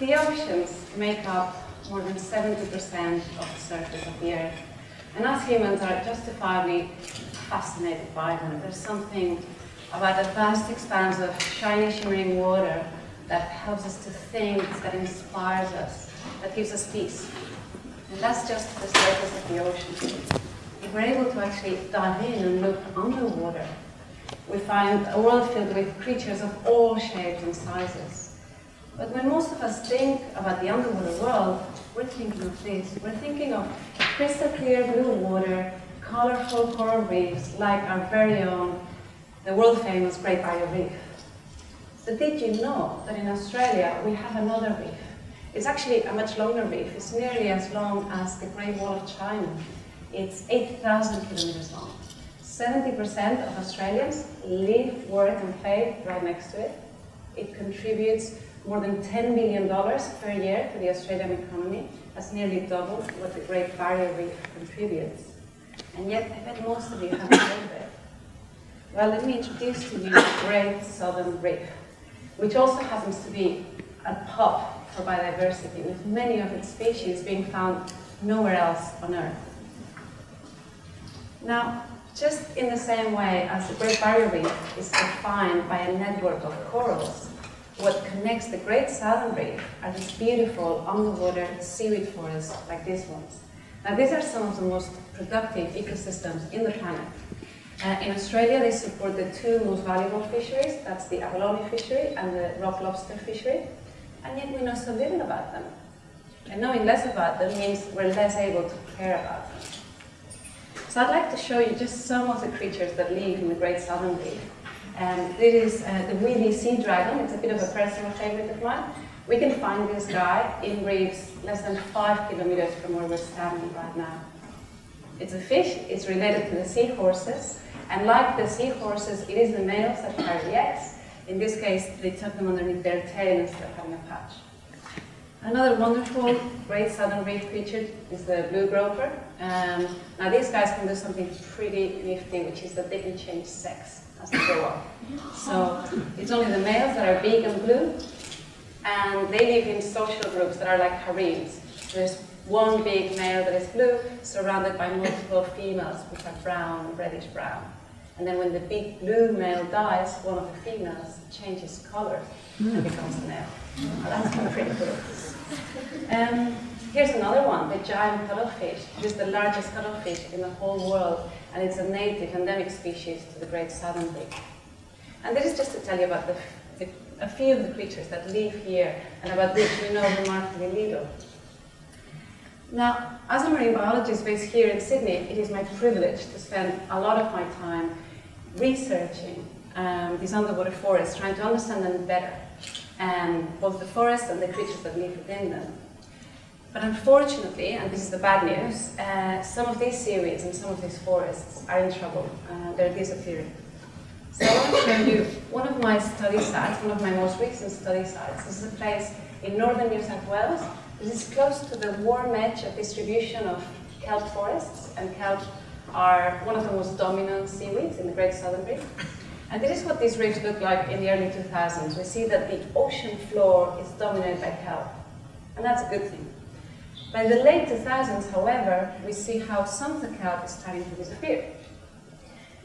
The oceans make up more than 70% of the surface of the Earth. And us humans are justifiably fascinated by them. There's something about the vast expanse of shiny, shimmering water that helps us to think, that inspires us, that gives us peace. And that's just the surface of the ocean. If we're able to actually dive in and look underwater, we find a world filled with creatures of all shapes and sizes. But when most of us think about the underwater world, we're thinking of this. We're thinking of crystal clear blue water, colorful coral reefs like our very own, the world-famous Great Barrier Reef. But did you know that in Australia we have another reef? It's actually a much longer reef. It's nearly as long as the Great Wall of China. It's 8,000 kilometers long. 70% of Australians live, work, and play right next to it. It contributes more than $10 billion per year to the Australian economy. That's nearly double what the Great Barrier Reef contributes. And yet, I bet most of you haven't heard of it. Well, let me introduce to you the Great Southern Reef, which also happens to be a hub for biodiversity, with many of its species being found nowhere else on Earth. Now, just in the same way as the Great Barrier Reef is defined by a network of corals, what connects the Great Southern Reef are these beautiful underwater seaweed forests like these ones. Now, these are some of the most productive ecosystems in the planet. In Australia, they support the two most valuable fisheries, that's the abalone fishery and the rock lobster fishery, and yet we know so little about them. And knowing less about them means we're less able to care about them. So I'd like to show you just some of the creatures that live in the Great Southern Reef. This is the Weedy Sea Dragon. It's a bit of a personal favorite of mine. We can find this guy in reefs less than 5 kilometers from where we're standing right now. It's a fish. It's related to the seahorses. And like the seahorses, it is the males that carry the eggs. In this case, they tuck them underneath their tail instead of having a patch. Another wonderful Great Southern Reef creature is the blue grouper. Now, these guys can do something pretty nifty, which is that they can change sex as they grow up. So it's only the males that are big and blue, and they live in social groups that are like harems. There's one big male that is blue, surrounded by multiple females, which are brown, reddish brown. And then when the big blue male dies, one of the females changes color and becomes a male. Well, that's pretty cool. Here's another one, the giant cuttlefish. It is the largest cuttlefish in the whole world, and it's a native endemic species to the Great Southern Lake. And this is just to tell you about a few of the creatures that live here and about which we know remarkably little. Now, as a marine biologist based here in Sydney, it is my privilege to spend a lot of my time researching these underwater forests, trying to understand them better, both the forests and the creatures that live within them. But unfortunately, and this is the bad news, some of these seaweeds and some of these forests are in trouble. They're disappearing. So I want to show you one of my study sites, one of my most recent study sites. This is a place in northern New South Wales. This is close to the warm edge of distribution of kelp forests, and kelp are one of the most dominant seaweeds in the Great Southern Reef. And this is what these reefs look like in the early 2000s. We see that the ocean floor is dominated by kelp, and that's a good thing. By the late 2000s, however, we see how some of the kelp is starting to disappear.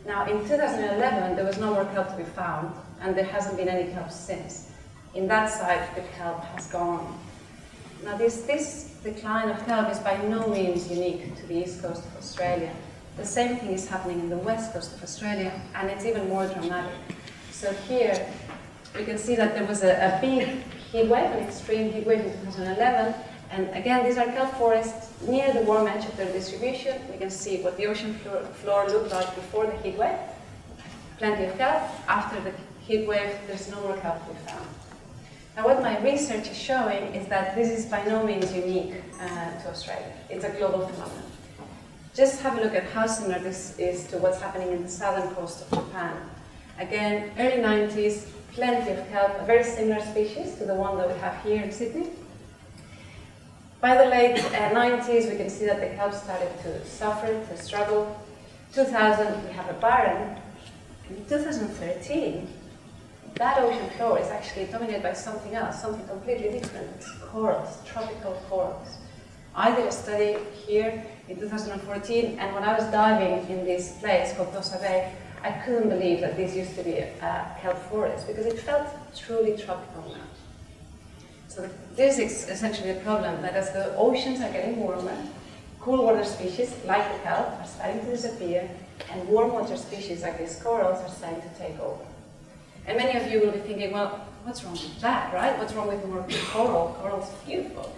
Now, in 2011, there was no more kelp to be found, and there hasn't been any kelp since. In that site, the kelp has gone. Now, this decline of kelp is by no means unique to the east coast of Australia. The same thing is happening in the west coast of Australia, and it's even more dramatic. So here, we can see that there was a big heat wave, an extreme heat wave in 2011, and again, these are kelp forests near the warm edge of their distribution. We can see what the ocean floor looked like before the heat wave. Plenty of kelp. After the heat wave, there's no more kelp to be found. Now, what my research is showing is that this is by no means unique to Australia. It's a global phenomenon. Just have a look at how similar this is to what's happening in the southern coast of Japan. Again, early 90s, plenty of kelp, a very similar species to the one that we have here in Sydney. By the late 90s, we can see that the kelp started to suffer, to struggle. 2000, we have a barren. In 2013, that ocean floor is actually dominated by something else, something completely different. It's corals, tropical corals. I did a study here in 2014, and when I was diving in this place called Tosa Bay, I couldn't believe that this used to be a kelp forest, because it felt truly tropical now. So this is essentially the problem, that as the oceans are getting warmer, cool water species like the kelp are starting to disappear, and warm water species like these corals are starting to take over. And many of you will be thinking, well, what's wrong with that, right? What's wrong with more coral? Coral's beautiful.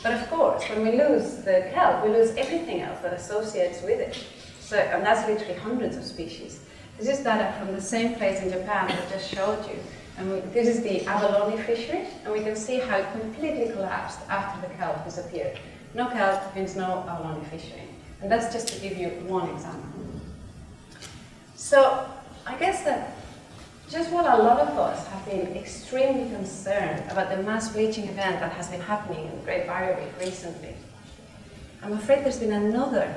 But of course, when we lose the kelp, we lose everything else that associates with it. So, and that's literally hundreds of species. This is data from the same place in Japan that I just showed you. And this is the abalone fishery, and we can see how it completely collapsed after the kelp disappeared. No kelp means no abalone fishing. And that's just to give you one example. So I guess that just what a lot of us have been extremely concerned about the mass bleaching event that has been happening in the Great Barrier Reef recently. I'm afraid there's been another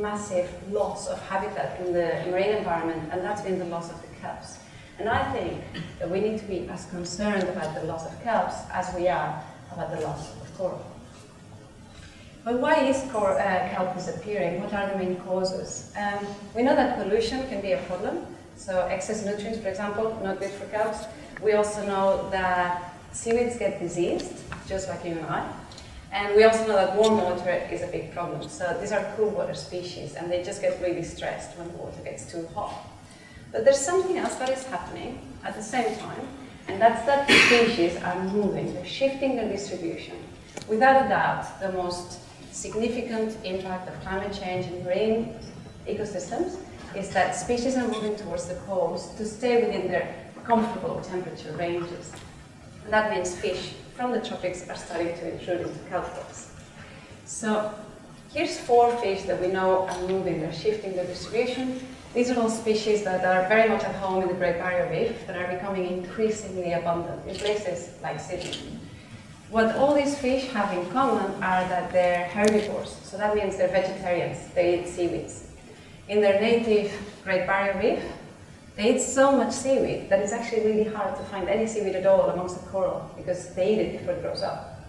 massive loss of habitat in the marine environment, and that's been the loss of the kelps. And I think that we need to be as concerned about the loss of kelps as we are about the loss of coral. But why is kelp disappearing? What are the main causes? We know that pollution can be a problem. So excess nutrients, for example, not good for kelps. We also know that seaweeds get diseased, just like you and I. And we also know that warm water is a big problem. So these are cool water species, and they just get really stressed when the water gets too hot. But there's something else that is happening at the same time, and that's that the species are moving. They're shifting their distribution. Without a doubt, the most significant impact of climate change in marine ecosystems is that species are moving towards the coast to stay within their comfortable temperature ranges. And that means fish from the tropics are starting to intrude into kelp blocks. So here's four fish that we know are moving, they're shifting their distribution. These are all species that are very much at home in the Great Barrier Reef, that are becoming increasingly abundant in places like Sydney. What all these fish have in common are that they're herbivores, so that means they're vegetarians, they eat seaweeds. In their native Great Barrier Reef, they eat so much seaweed that it's actually really hard to find any seaweed at all amongst the coral, because they eat it before it grows up.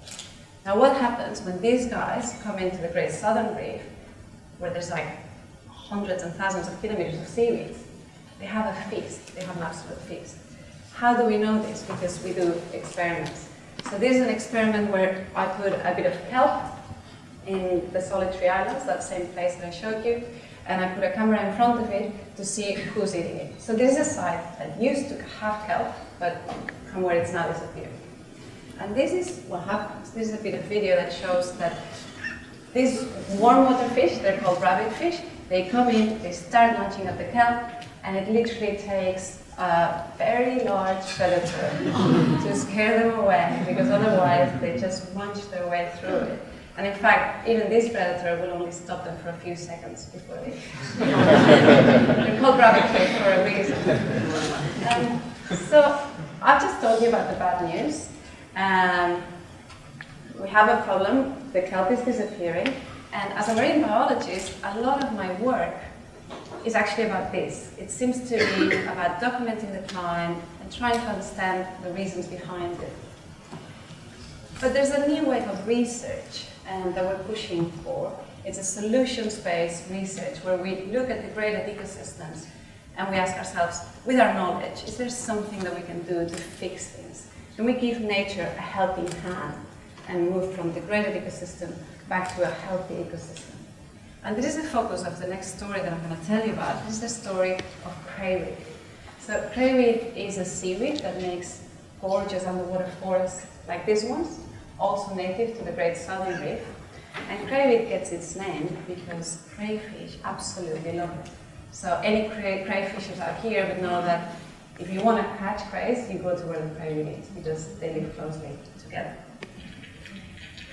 Now what happens when these guys come into the Great Southern Reef, where there's like hundreds and thousands of kilometers of seaweed? They have a feast, they have an absolute feast. How do we know this? Because we do experiments. So this is an experiment where I put a bit of kelp in the Solitary Islands, that same place that I showed you, and I put a camera in front of it to see who's eating it. So this is a site that used to have kelp, but from where it's now disappeared. And this is what happens. This is a bit of video that shows that these warm water fish, they're called rabbit fish, they come in, they start munching at the kelp, and it literally takes a very large predator to scare them away, because otherwise they just munch their way through it. And in fact, even this predator will only stop them for a few seconds before they... They're called rabbit fish for a reason. So I've just told you about the bad news. We have a problem, the kelp is disappearing, and as a marine biologist, a lot of my work is actually about this. It seems to be about documenting the climb and trying to understand the reasons behind it. But there's a new wave of research that we're pushing for. It's a solutions-based research where we look at degraded ecosystems and we ask ourselves, with our knowledge, is there something that we can do to fix things? Can we give nature a helping hand and move from degraded ecosystem back to a healthy ecosystem? And this is the focus of the next story that I'm going to tell you about. This is the story of crayweed. So crayweed is a seaweed that makes gorgeous underwater forests like these ones, also native to the Great Southern Reef. And crayweed gets its name because crayfish absolutely love it. So any crayfishers out here would know that if you want to catch crays, you go to where the crayweed is, because they live closely together.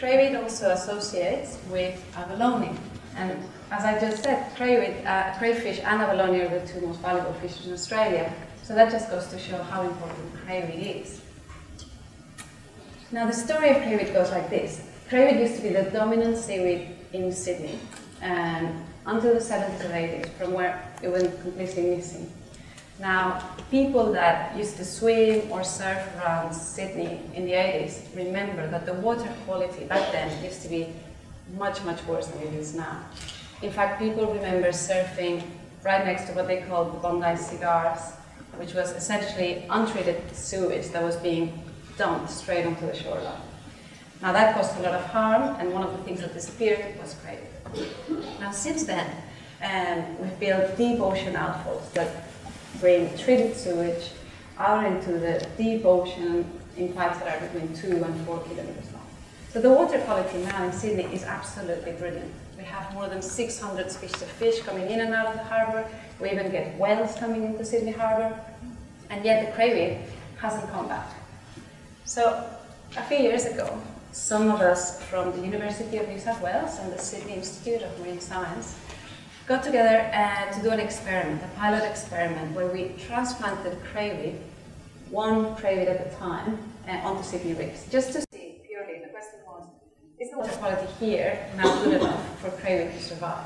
Crayweed also associates with abalone. And as I just said, crayfish and abalone are the two most valuable fishes in Australia. So that just goes to show how important crayweed is. Now the story of crayweed goes like this. Crayweed used to be the dominant seaweed in Sydney until the 70s and 80s, from where it went completely missing. Now, people that used to swim or surf around Sydney in the 80s remember that the water quality back then used to be much, much worse than it is now. In fact, people remember surfing right next to what they called the Bondi cigars, which was essentially untreated sewage that was being dumped straight onto the shoreline. Now, that caused a lot of harm, and one of the things that disappeared was crayweed. Now, since then, we've built deep ocean outfalls that bring treated sewage out into the deep ocean in pipes that are between 2 and 4 kilometers long. So the water quality now in Sydney is absolutely brilliant. We have more than 600 species of fish coming in and out of the harbour. We even get whales coming into Sydney harbour. And yet the crayweed hasn't come back. So a few years ago, some of us from the University of New South Wales and the Sydney Institute of Marine Science got together to do an experiment, a pilot experiment, where we transplanted crayweed, one crayweed at a time, onto Sydney reefs, just to see purely. The question was, is the water quality here now good enough for crayweed to survive?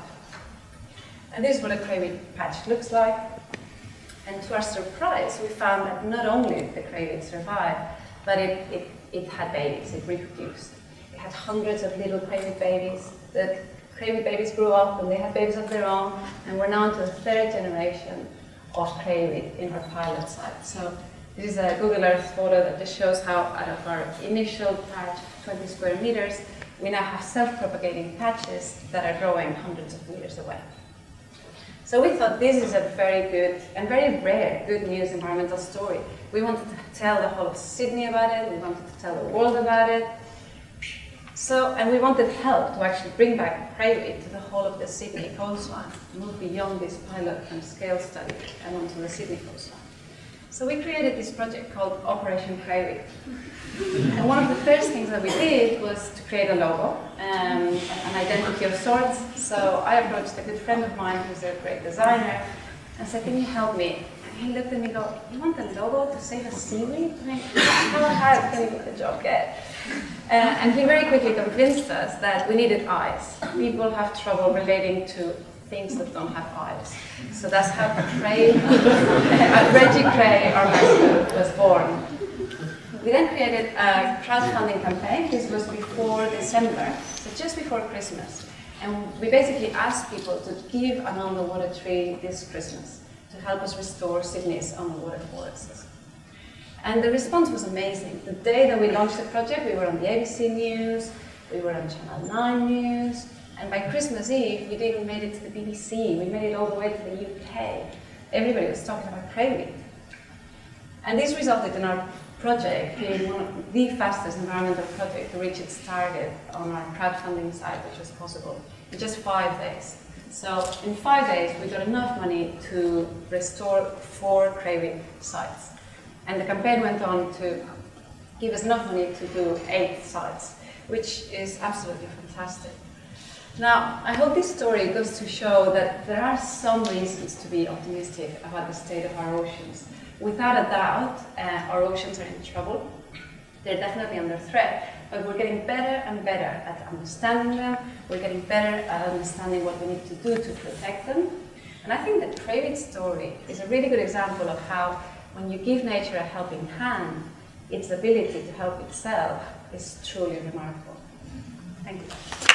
And this is what a crayweed patch looks like. And to our surprise, we found that not only did the crayweed survive, but it had babies, it reproduced. It had hundreds of little crayweed babies. The crayweed babies grew up and they had babies of their own, and we're now into the third generation of crayweed in our pilot site. So this is a Google Earth photo that just shows how out of our initial patch, 20 square meters, we now have self-propagating patches that are growing hundreds of meters away. So we thought this is a very good and very rare good news environmental story. We wanted to tell the whole of Sydney about it, we wanted to tell the world about it. So, and we wanted help to actually bring back crayweed to the whole of the Sydney coastline, move beyond this pilot and scale study and onto the Sydney coastline. So we created this project called Operation Crayweed. And one of the first things that we did was to create a logo, an identity of sorts. So I approached a good friend of mine who's a great designer and said, "Can you help me?" And he looked at me and go, "You want a logo to save a seaweed? I mean, how hard can the job get?" And he very quickly convinced us that we needed eyes. People have trouble relating to things that don't have eyes. So that's how Reggie Cray, our mascot, was born. We then created a crowdfunding campaign. This was before December, so just before Christmas. And we basically asked people to give an on-the-water tree this Christmas to help us restore Sydney's on-the-water forests. And the response was amazing. The day that we launched the project, we were on the ABC News, we were on Channel 9 News, and by Christmas Eve, we didn't made it to the BBC. We made it all the way to the UK. Everybody was talking about crayweed. And this resulted in our project being one of the fastest environmental projects to reach its target on our crowdfunding site, which was possible in just 5 days. So in 5 days, we got enough money to restore 4 crayweed sites. And the campaign went on to give us enough money to do 8 sites, which is absolutely fantastic. Now, I hope this story goes to show that there are some reasons to be optimistic about the state of our oceans. Without a doubt, our oceans are in trouble. They're definitely under threat, but we're getting better and better at understanding them. We're getting better at understanding what we need to do to protect them. And I think the crayweed story is a really good example of how when you give nature a helping hand, its ability to help itself is truly remarkable. Thank you.